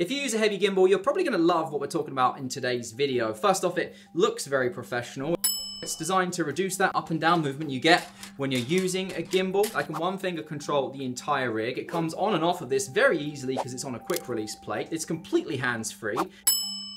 If you use a heavy gimbal, you're probably gonna love what we're talking about in today's video. First off, it looks very professional. It's designed to reduce that up and down movement you get when you're using a gimbal. I can one finger control the entire rig. It comes on and off of this very easily because it's on a quick release plate. It's completely hands-free.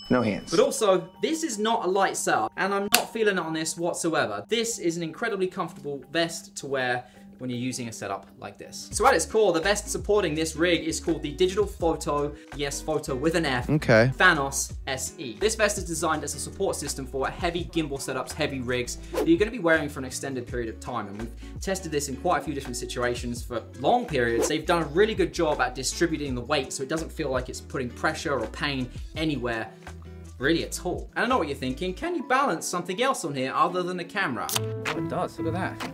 No hands. But also, this is not a light setup, and I'm not feeling it on this whatsoever. This is an incredibly comfortable vest to wear when you're using a setup like this. So at its core, the vest supporting this rig is called the DigitalFoto, yes, photo with an F, okay, Thanos SE. This vest is designed as a support system for heavy gimbal setups, heavy rigs that you're gonna be wearing for an extended period of time. And we've tested this in quite a few different situations for long periods. They've done a really good job at distributing the weight so it doesn't feel like it's putting pressure or pain anywhere really at all. And I know what you're thinking, can you balance something else on here other than a camera? Oh, it does, look at that.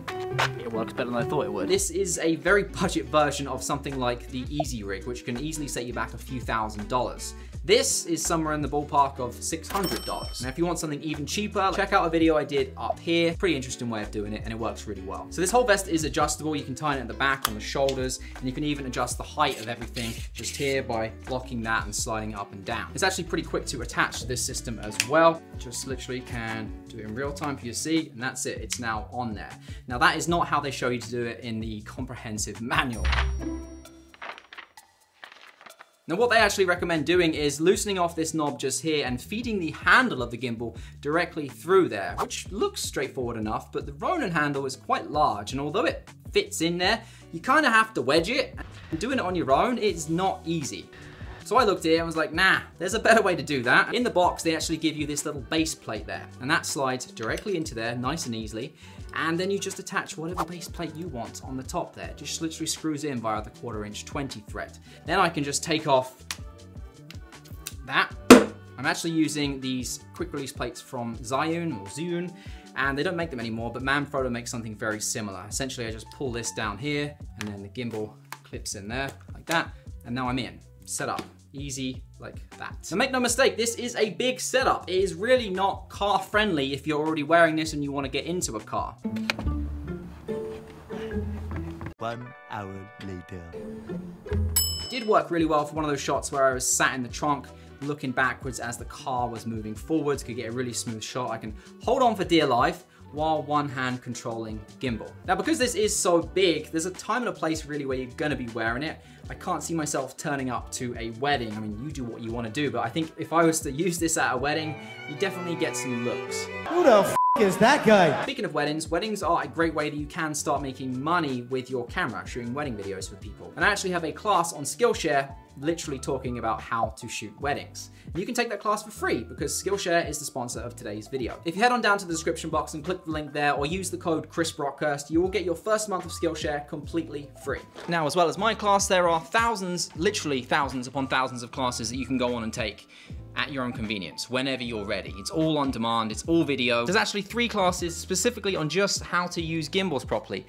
It works better than I thought it would. This is a very budget version of something like the Easy Rig, which can easily set you back a few $1,000s. This is somewhere in the ballpark of $600. Now, if you want something even cheaper, check out a video I did up here. Pretty interesting way of doing it, and it works really well. So this whole vest is adjustable. You can tie it at the back, on the shoulders, and you can even adjust the height of everything just here by locking that and sliding it up and down. It's actually pretty quick to attach to this system as well. Just literally can do it in real time for you to see, and that's it, it's now on there. Now that is not how they show you to do it in the comprehensive manual. Now what they actually recommend doing is loosening off this knob just here and feeding the handle of the gimbal directly through there, which looks straightforward enough, but the Ronin handle is quite large, and although it fits in there, you kind of have to wedge it, and doing it on your own, it's not easy. So I looked here and was like, nah, there's a better way to do that. In the box, they actually give you this little base plate there, and that slides directly into there nice and easily. And then you just attach whatever base plate you want on the top there. It just literally screws in via the 1/4" 20 thread. Then I can just take off that. I'm actually using these quick release plates from Zhiyun, and they don't make them anymore, but Manfrotto makes something very similar. Essentially, I just pull this down here, and then the gimbal clips in there like that. And now I'm in, set up. Easy like that. Now make no mistake, this is a big setup. It is really not car friendly if you're already wearing this and you want to get into a car. 1 hour later. It did work really well for one of those shots where I was sat in the trunk looking backwards as the car was moving forwards, could get a really smooth shot. I can hold on for dear life while one hand controlling the gimbal. Now because this is so big, there's a time and a place really where you're gonna be wearing it. I can't see myself turning up to a wedding. I mean, you do what you wanna do, but I think if I was to use this at a wedding, you definitely get some looks. Who the f is that guy? Speaking of weddings, weddings are a great way that you can start making money with your camera, shooting wedding videos for people. And I actually have a class on Skillshare literally talking about how to shoot weddings. And you can take that class for free because Skillshare is the sponsor of today's video. If you head on down to the description box and click the link there or use the code Chris Brockhurst, you will get your first month of Skillshare completely free. Now, as well as my class, there are thousands, literally thousands upon thousands of classes that you can go on and take at your own convenience, whenever you're ready. It's all on demand, it's all video. There's actually 3 classes specifically on just how to use gimbals properly.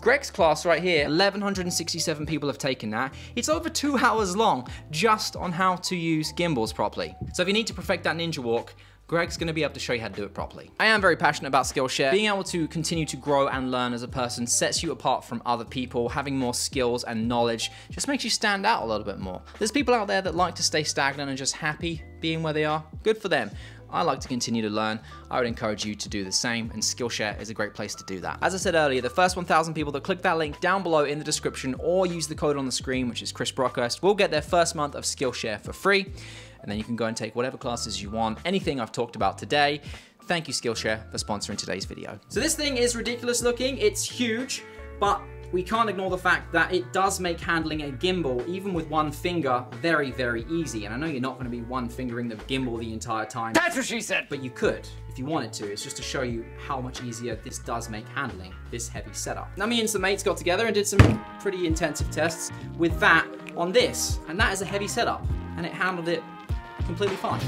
Greg's class right here, 1,167 people have taken that. It's over 2 hours long just on how to use gimbals properly. So if you need to perfect that ninja walk, Greg's gonna be able to show you how to do it properly. I am very passionate about Skillshare. Being able to continue to grow and learn as a person sets you apart from other people. Having more skills and knowledge just makes you stand out a little bit more. There's people out there that like to stay stagnant and just happy being where they are. Good for them. I like to continue to learn. I would encourage you to do the same, and Skillshare is a great place to do that. As I said earlier, the first 1,000 people that click that link down below in the description or use the code on the screen, which is Chris Brockhurst, will get their first month of Skillshare for free. And then you can go and take whatever classes you want, anything I've talked about today. Thank you, Skillshare, for sponsoring today's video. So this thing is ridiculous looking, it's huge, but we can't ignore the fact that it does make handling a gimbal, even with one finger, very, very easy. And I know you're not gonna be one fingering the gimbal the entire time. That's what she said! But you could, if you wanted to. It's just to show you how much easier this does make handling this heavy setup. Now me and some mates got together and did some pretty intensive tests with that on this. And that is a heavy setup, and it handled it completely fine.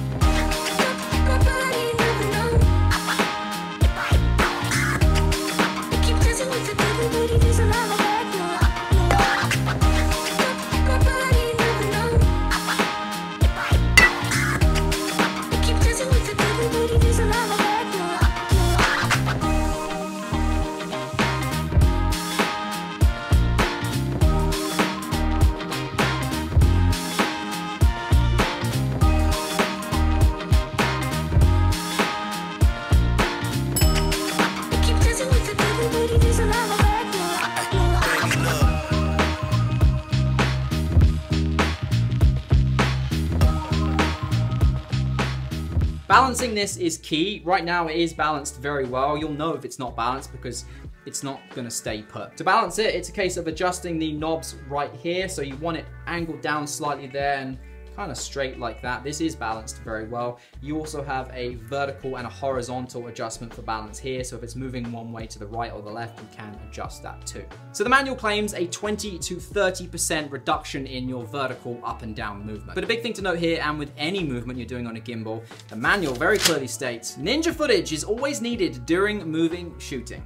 Balancing this is key. Right now it is balanced very well. You'll know if it's not balanced because it's not gonna stay put. To balance it, it's a case of adjusting the knobs right here. So you want it angled down slightly there and kind of straight like that. This is balanced very well. You also have a vertical and a horizontal adjustment for balance here. So if it's moving one way to the right or the left, you can adjust that too. So the manual claims a 20 to 30% reduction in your vertical up and down movement. But a big thing to note here, and with any movement you're doing on a gimbal, the manual very clearly states, ninja footage is always needed during moving shooting.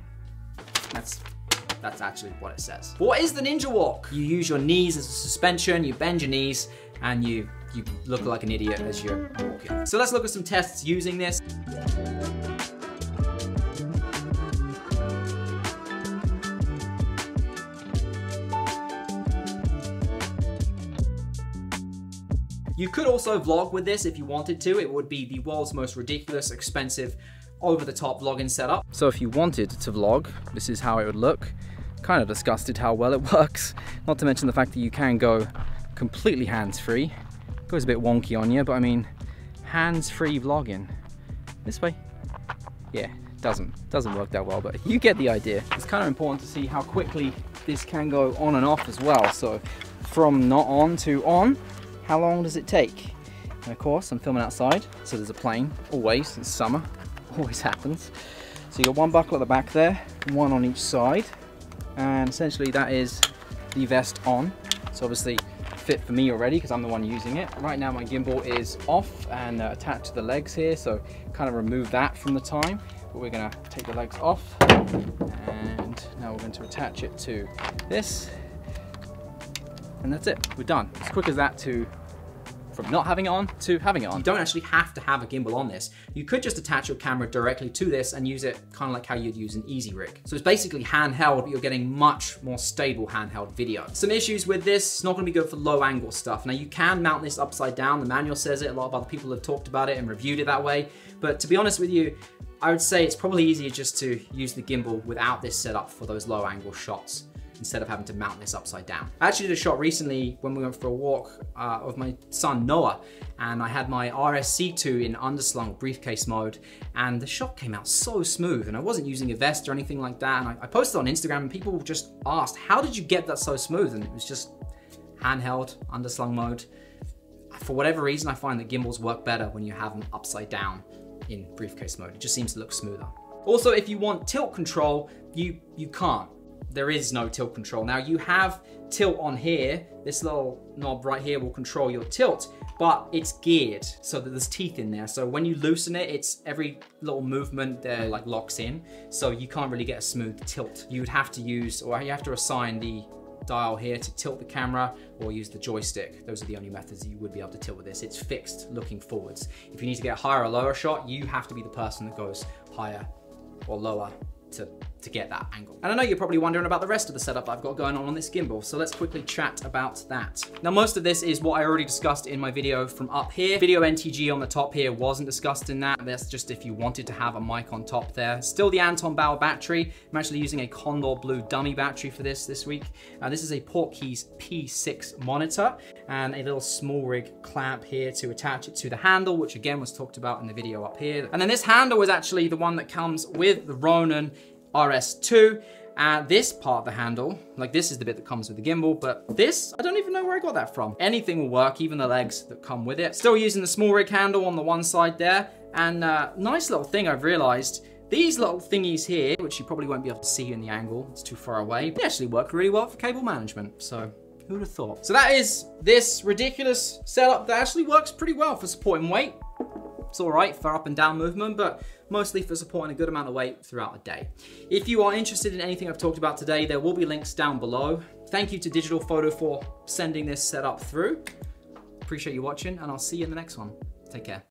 That's actually what it says. But what is the ninja walk? You use your knees as a suspension, you bend your knees, and you look like an idiot as you're walking. So let's look at some tests using this. You could also vlog with this if you wanted to. It would be the world's most ridiculous, expensive, over-the-top vlogging setup. So if you wanted to vlog, this is how it would look. Kind of disgusted how well it works. Not to mention the fact that you can go completely hands-free. Goes a bit wonky on you, but I mean, hands-free vlogging. This way. Yeah, doesn't work that well, but you get the idea. It's kind of important to see how quickly this can go on and off as well. So from not on to on, how long does it take? And of course, I'm filming outside, so there's a plane, always, it's summer. Always happens. So you got one buckle at the back there, one on each side, and essentially that is the vest on. It's obviously fit for me already because I'm the one using it. Right now my gimbal is off and attached to the legs here, so kind of remove that from the time. But we're going to take the legs off, and now we're going to attach it to this, and that's it. We're done. As quick as that to from not having it on to having it on. You don't actually have to have a gimbal on this. You could just attach your camera directly to this and use it kind of like how you'd use an Easy Rig. So it's basically handheld, but you're getting much more stable handheld video. Some issues with this, it's not gonna be good for low angle stuff. Now you can mount this upside down, the manual says it, a lot of other people have talked about it and reviewed it that way. But to be honest with you, I would say it's probably easier just to use the gimbal without this setup for those low angle shots, instead of having to mount this upside down. I actually did a shot recently when we went for a walk of my son Noah, and I had my RSC2 in underslung briefcase mode, and the shot came out so smooth, and I wasn't using a vest or anything like that, and I posted on Instagram and people just asked, how did you get that so smooth? And it was just handheld, underslung mode. For whatever reason, I find that gimbals work better when you have them upside down in briefcase mode. It just seems to look smoother. Also, if you want tilt control, you can't. There is no tilt control. Now you have tilt on here. This little knob right here will control your tilt, but it's geared so that there's teeth in there. So when you loosen it, it's every little movement there like locks in. So you can't really get a smooth tilt. You would have to use, or you have to assign the dial here to tilt the camera, or use the joystick. Those are the only methods that you would be able to tilt with this. It's fixed looking forwards. If you need to get a higher or lower shot, you have to be the person that goes higher or lower to get that angle. And I know you're probably wondering about the rest of the setup I've got going on this gimbal, so let's quickly chat about that. Now, most of this is what I already discussed in my video from up here. Video NTG on the top here wasn't discussed in that. That's just if you wanted to have a mic on top there. Still the Anton Bauer battery. I'm actually using a Condor Blue dummy battery for this week. This is a Portkeys P6 monitor, and a little SmallRig clamp here to attach it to the handle, which again was talked about in the video up here. And then this handle is actually the one that comes with the Ronin RS2, and this part of the handle, like this is the bit that comes with the gimbal, but this, I don't even know where I got that from. Anything will work, even the legs that come with it. Still using the SmallRig handle on the one side there, and nice little thing I've realized, these little thingies here, which you probably won't be able to see in the angle, it's too far away, they actually work really well for cable management, so who'd have thought? So that is this ridiculous setup that actually works pretty well for supporting weight. It's all right for up and down movement, but mostly for supporting a good amount of weight throughout the day. If you are interested in anything I've talked about today, there will be links down below. Thank you to DigitalFoto for sending this setup through. Appreciate you watching, and I'll see you in the next one. Take care.